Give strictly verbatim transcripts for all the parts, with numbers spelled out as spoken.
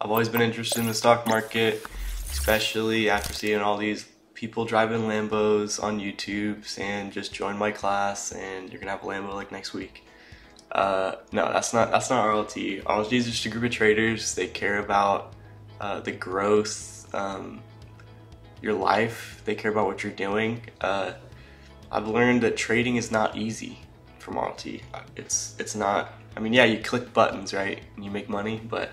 I've always been interested in the stock market, especially after seeing all these people driving Lambos on YouTube saying just join my class and you're gonna have a Lambo like next week. Uh, no, that's not that's not R L T. R L T is just a group of traders. They care about uh, the growth, um, your life. They care about what you're doing. Uh, I've learned that trading is not easy from R L T. It's it's not. I mean, yeah, you click buttons, right, and you make money, but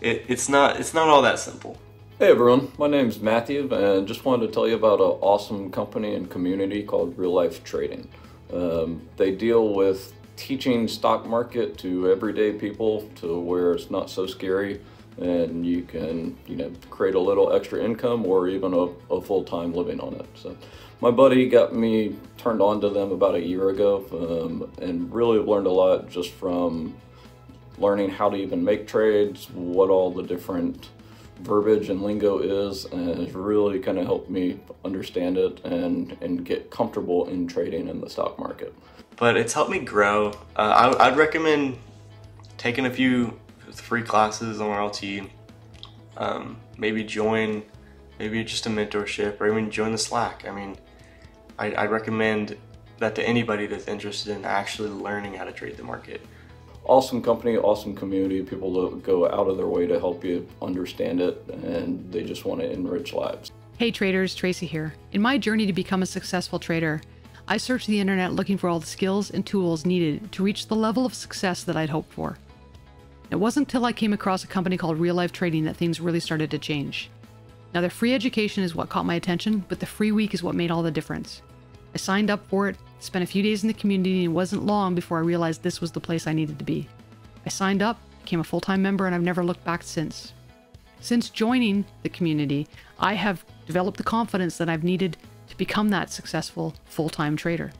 it, it's not it's not all that simple. Hey everyone, my name's Matthew, and just wanted to tell you about an awesome company and community called Real Life Trading. Um, they deal with teaching stock market to everyday people to where it's not so scary, and you can you know create a little extra income or even a, a full-time living on it. So my buddy got me turned on to them about a year ago, um, and really learned a lot just from learning how to even make trades, what all the different verbiage and lingo is, and it's really kind of helped me understand it and and get comfortable in trading in the stock market. But it's helped me grow. Uh, I, I'd recommend taking a few free classes on R L T. Um, maybe join, maybe just a mentorship, or even join the Slack. I mean, I, I'd recommend that to anybody that's interested in actually learning how to trade the market. Awesome company, awesome community, people that go out of their way to help you understand it, and they just want to enrich lives. Hey traders, Tracy here. In my journey to become a successful trader, I searched the internet looking for all the skills and tools needed to reach the level of success that I'd hoped for. It wasn't until I came across a company called Real Life Trading that things really started to change. Now, their free education is what caught my attention, but the free week is what made all the difference. I signed up for it, spent a few days in the community, and it wasn't long before I realized this was the place I needed to be. I signed up, became a full-time member, and I've never looked back since. Since joining the community, I have developed the confidence that I've needed to become that successful full-time trader.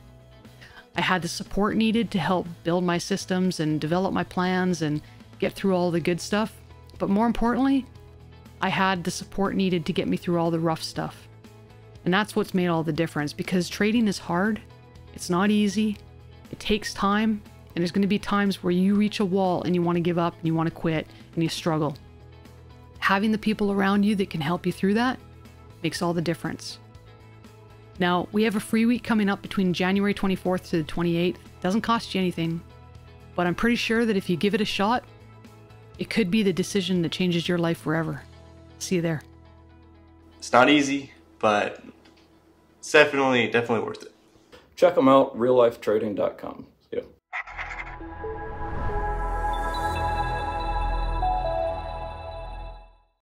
I had the support needed to help build my systems and develop my plans and get through all the good stuff, but more importantly, I had the support needed to get me through all the rough stuff. And that's what's made all the difference, because trading is hard, it's not easy, it takes time, and there's going to be times where you reach a wall and you want to give up and you want to quit and you struggle. Having the people around you that can help you through that makes all the difference. Now, we have a free week coming up between January twenty-fourth to the twenty-eighth. It doesn't cost you anything, but I'm pretty sure that if you give it a shot, it could be the decision that changes your life forever. See you there. It's not easy, but it's definitely, definitely worth it. Check them out, real life trading dot com.